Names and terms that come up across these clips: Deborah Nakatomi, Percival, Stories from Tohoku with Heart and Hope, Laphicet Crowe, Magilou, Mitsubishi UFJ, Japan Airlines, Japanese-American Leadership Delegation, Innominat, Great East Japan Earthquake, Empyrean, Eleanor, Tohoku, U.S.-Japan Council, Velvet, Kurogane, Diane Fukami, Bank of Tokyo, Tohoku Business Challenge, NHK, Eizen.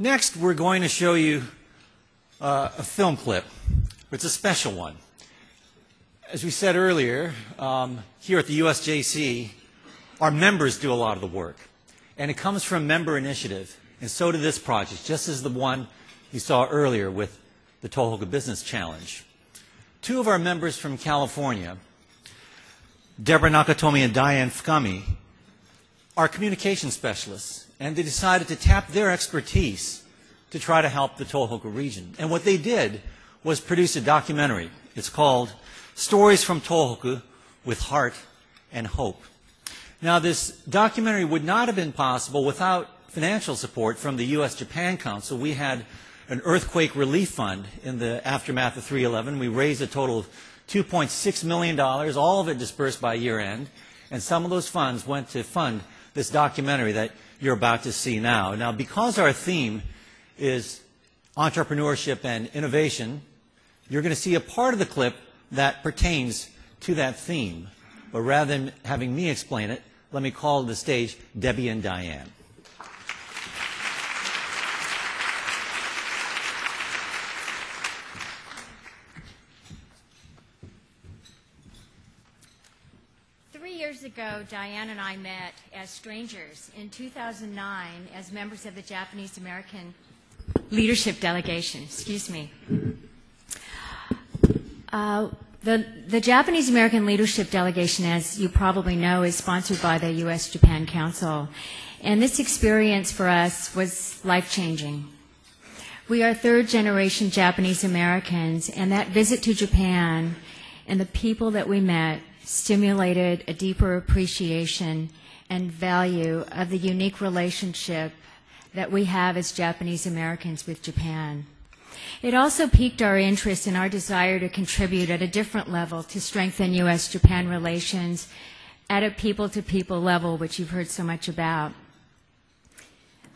Next, we're going to show you a film clip. It's a special one. As we said earlier, here at the USJC, our members do a lot of the work. And it comes from member initiative. And so did this project, just as the one you saw earlier with the Tohoku Business Challenge. Two of our members from California, Deborah Nakatomi and Diane Fukami, are communication specialists. And they decided to tap their expertise to try to help the Tohoku region. And what they did was produce a documentary. It's called Stories from Tohoku with Heart and Hope. Now, this documentary would not have been possible without financial support from the U.S.-Japan Council. We had an earthquake relief fund in the aftermath of 3/11. We raised a total of $2.6 million, all of it dispersed by year end. And some of those funds went to fund this documentary that you're about to see now. Now, because our theme is entrepreneurship and innovation, you're going to see a part of the clip that pertains to that theme. But rather than having me explain it, let me call to the stage Debbie and Diane. Ago, Diane and I met as strangers in 2009 as members of the Japanese-American Leadership Delegation. Excuse me. The Japanese-American Leadership Delegation, as you probably know, is sponsored by the U.S.-Japan Council. And this experience for us was life-changing. We are third-generation Japanese-Americans, and that visit to Japan and the people that we met stimulated a deeper appreciation and value of the unique relationship that we have as Japanese Americans with Japan. It also piqued our interest and our desire to contribute at a different level to strengthen U.S.-Japan relations at a people-to-people level, which you've heard so much about.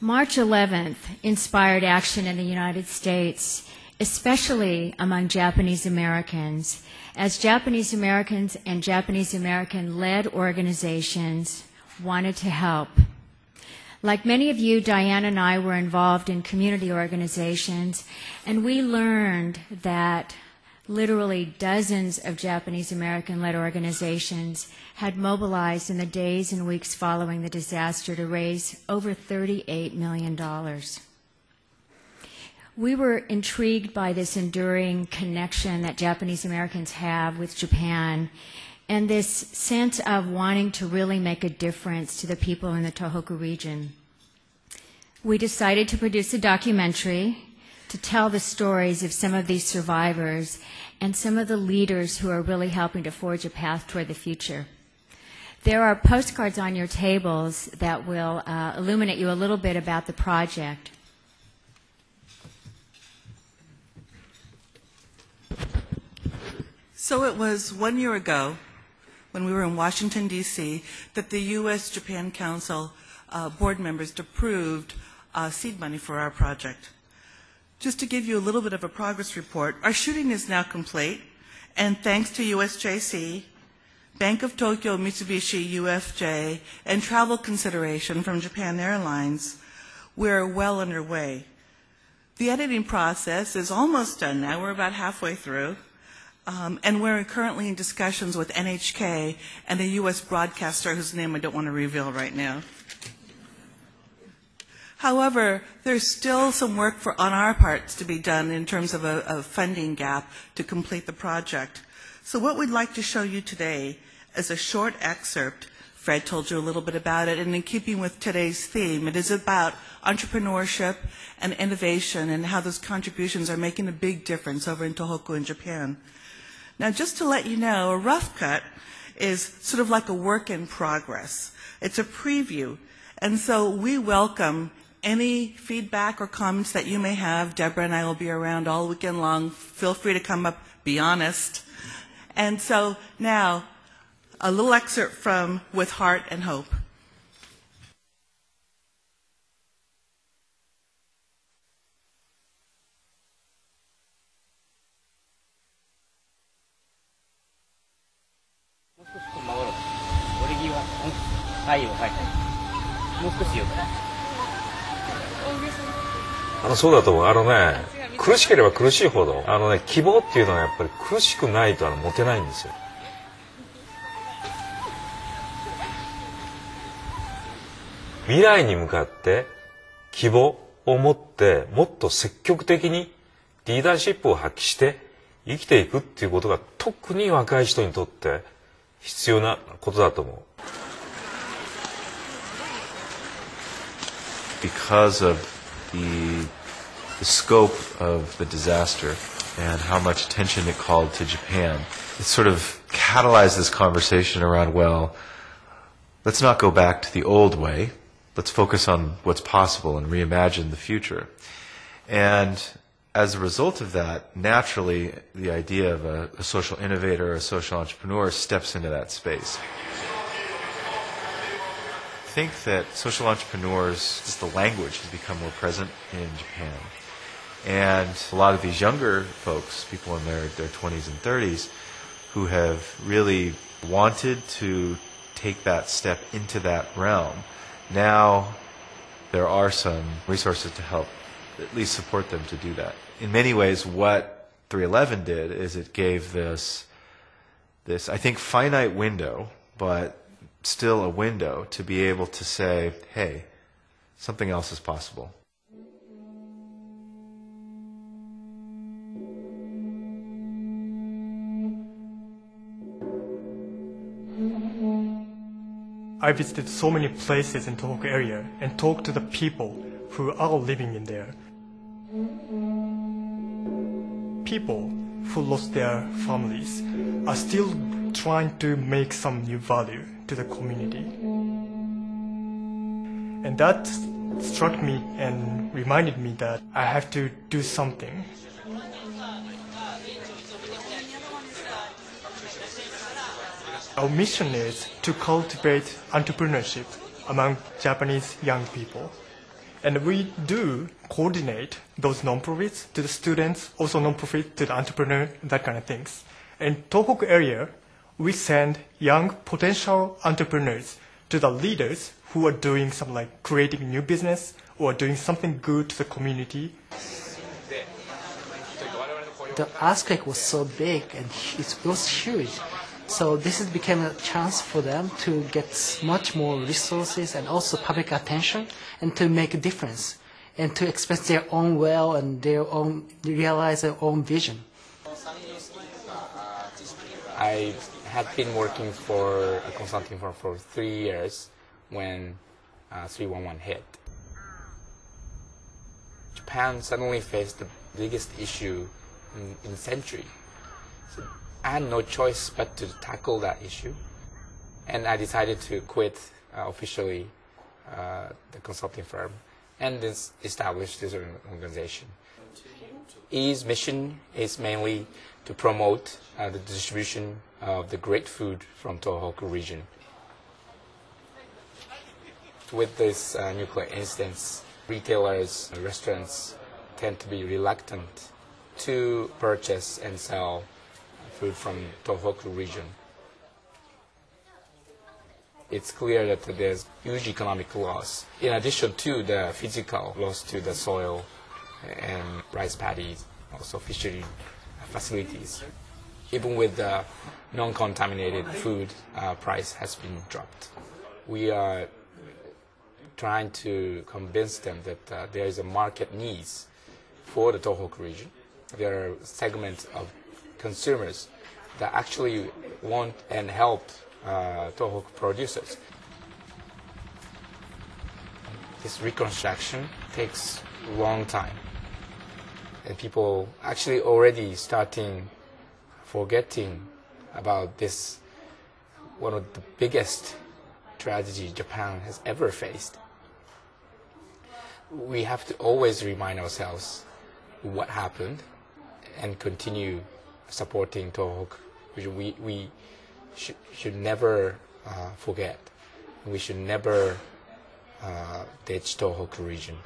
March 11th inspired action in the United States, especially among Japanese Americans, as Japanese Americans and Japanese American-led organizations wanted to help. Like many of you, Diane and I were involved in community organizations, and we learned that literally dozens of Japanese American-led organizations had mobilized in the days and weeks following the disaster to raise over $38 million. We were intrigued by this enduring connection that Japanese Americans have with Japan and this sense of wanting to really make a difference to the people in the Tohoku region. We decided to produce a documentary to tell the stories of some of these survivors and some of the leaders who are really helping to forge a path toward the future. There are postcards on your tables that will illuminate you a little bit about the project. So it was 1 year ago, when we were in Washington, D.C., that the U.S.-Japan Council board members approved seed money for our project. Just to give you a little bit of a progress report, our shooting is now complete, and thanks to USJC, Bank of Tokyo, Mitsubishi UFJ, and travel consideration from Japan Airlines, we're well underway. The editing process is almost done now. We're about halfway through. And we're currently in discussions with NHK and a U.S. broadcaster whose name I don't want to reveal right now. However, there's still some work on our parts to be done in terms of a funding gap to complete the project. So what we'd like to show you today is a short excerpt. Fred told you a little bit about it, and in keeping with today's theme, it is about entrepreneurship and innovation and how those contributions are making a big difference over in Tohoku in Japan. Now, just to let you know, a rough cut is sort of like a work in progress. It's a preview. And so we welcome any feedback or comments that you may have. Deborah and I will be around all weekend long. Feel free to come up, be honest. And so now, a little excerpt from With Heart and Hope. そうだと思う。苦しければ苦しいほど希望っていうのはやっぱり苦しくないと持てないんですよ。未来に向かって希望を持ってもっと積極的にリーダーシップを発揮して生きていくっていうことが特に若い人にとって必要なことだと思う。Because of the scope of the disaster and how much attention it called to Japan, it sort of catalyzed this conversation around, well, let's not go back to the old way. Let's focus on what's possible and reimagine the future. And as a result of that, naturally, the idea of a social innovator, a social entrepreneur steps into that space. I think that social entrepreneurs, just the language has become more present in Japan. And a lot of these younger folks, people in their 20s and 30s, who have really wanted to take that step into that realm, now there are some resources to help at least support them to do that. In many ways, what 311 did is it gave this I think, finite window, but still a window to be able to say, hey, something else is possible. I visited so many places in Tohoku area and talked to the people who are living in there. People who lost their families are still trying to make some new value to the community. And that struck me and reminded me that I have to do something. Our mission is to cultivate entrepreneurship among Japanese young people. And we do coordinate those non-profits to the students, also non-profit to the entrepreneur, that kind of things. In Tohoku area, we send young potential entrepreneurs to the leaders who are doing something like creating new business or doing something good to the community. The earthquake was so big and it was huge. So this became a chance for them to get much more resources and also public attention and to make a difference and to express their own will and their own, realize their own vision. I had been working for a consulting firm for 3 years when 311 hit. Japan suddenly faced the biggest issue in a century. So I had no choice but to tackle that issue, and I decided to quit officially the consulting firm and then establish this organization. E's mission is mainly to promote the distribution of the great food from Tohoku region. With this nuclear incidents, retailers, restaurants tend to be reluctant to purchase and sell food from Tohoku region. It's clear that there's huge economic loss, in addition to the physical loss to the soil and rice paddies, also fishery facilities. Even with the non-contaminated food, price has been dropped. We are trying to convince them that there is a market needs for the Tohoku region. There are segments of consumers that actually want and help Tohoku producers. This reconstruction takes a long time, and people actually already starting forgetting about this, one of the biggest tragedy Japan has ever faced. We have to always remind ourselves what happened and continue supporting Tohoku. We should never forget. We should never ditch Tohoku region.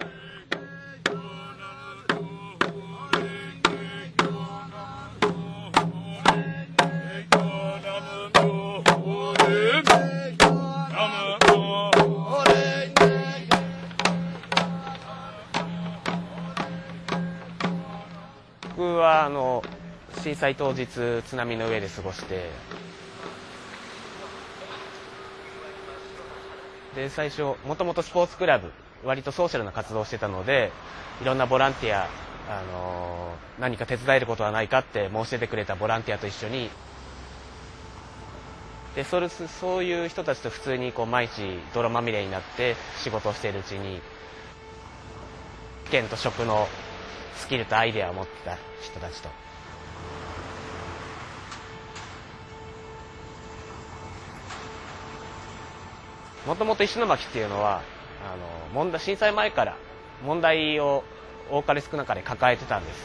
僕は震災当日津波の上で過ごして、で最初もともとスポーツクラブ割とソーシャルな活動をしてたので、いろんなボランティア何か手伝えることはないかって申し出てくれたボランティアと一緒に、でそういう人たちと普通にこう毎日泥まみれになって仕事をしているうちに、剣と食のスキルとアイデアを持ってた人たちと。もともと石巻っていうのは震災前から問題を多かれ少なかれ抱えてたんです。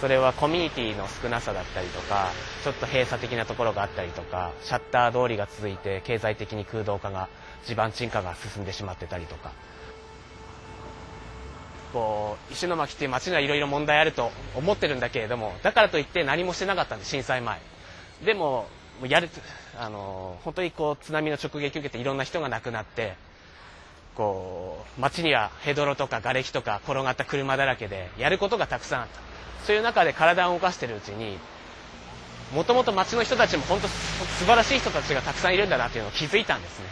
それはコミュニティの少なさだったりとか、ちょっと閉鎖的なところがあったりとか、シャッター通りが続いて経済的に空洞化が地盤沈下が進んでしまってたりとか、こう石巻っていう町にはいろいろ問題あると思ってるんだけれども、だからといって何もしてなかったんです震災前で。も本当にこう津波の直撃を受けていろんな人が亡くなって、こう街にはヘドロとか瓦礫とか転がった車だらけで、やることがたくさんあった。そういう中で体を動かしてるうちに、もともと街の人たちも本当素晴らしい人たちがたくさんいるんだなっていうのを気づいたんですね。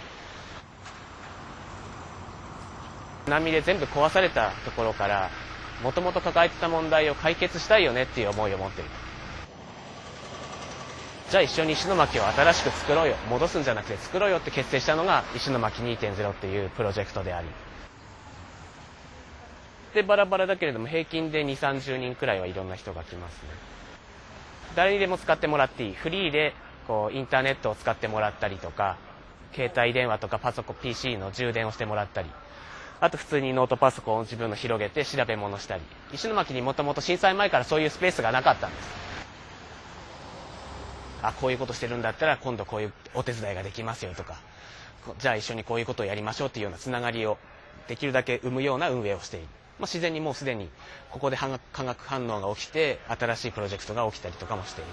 津波で全部壊されたところから、もともと抱えてた問題を解決したいよねっていう思いを持っている。じゃあ一緒に石巻を新しく作ろうよ、戻すんじゃなくて作ろうよって結成したのが石巻 2.0 っていうプロジェクトであり、でバラバラだけれども平均で 2,30 人くらいはいろんな人が来ますね。誰にでも使ってもらっていい、フリーでこうインターネットを使ってもらったりとか、携帯電話とかパソコン PC の充電をしてもらったり、あと普通にノートパソコンを自分の広げて調べ物したり。石巻にもともと震災前からそういうスペースがなかったんです。あ、こういうことしてるんだったら今度こういうお手伝いができますよとか、じゃあ一緒にこういうことをやりましょうっていうようなつながりをできるだけ生むような運営をしている。まあ、自然にもうすでにここで化学反応が起きて新しいプロジェクトが起きたりとかもしている。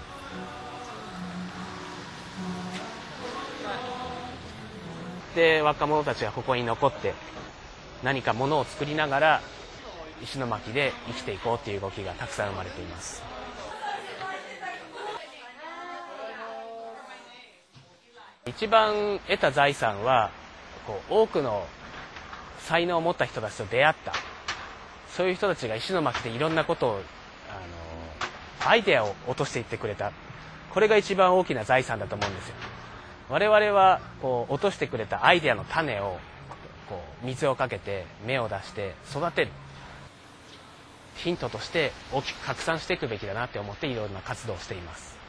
で若者たちはここに残って何かものを作りながら石巻で生きていこうっていう動きがたくさん生まれています。一番得た財産は、こう多くの才能を持った人たちと出会った。そういう人たちが石巻でいろんなことをアイデアを落としていってくれた。これが一番大きな財産だと思うんですよ。我々はこう落としてくれたアイデアの種をこう水をかけて芽を出して育てるヒントとして大きく拡散していくべきだなって思って、いろんな活動をしています。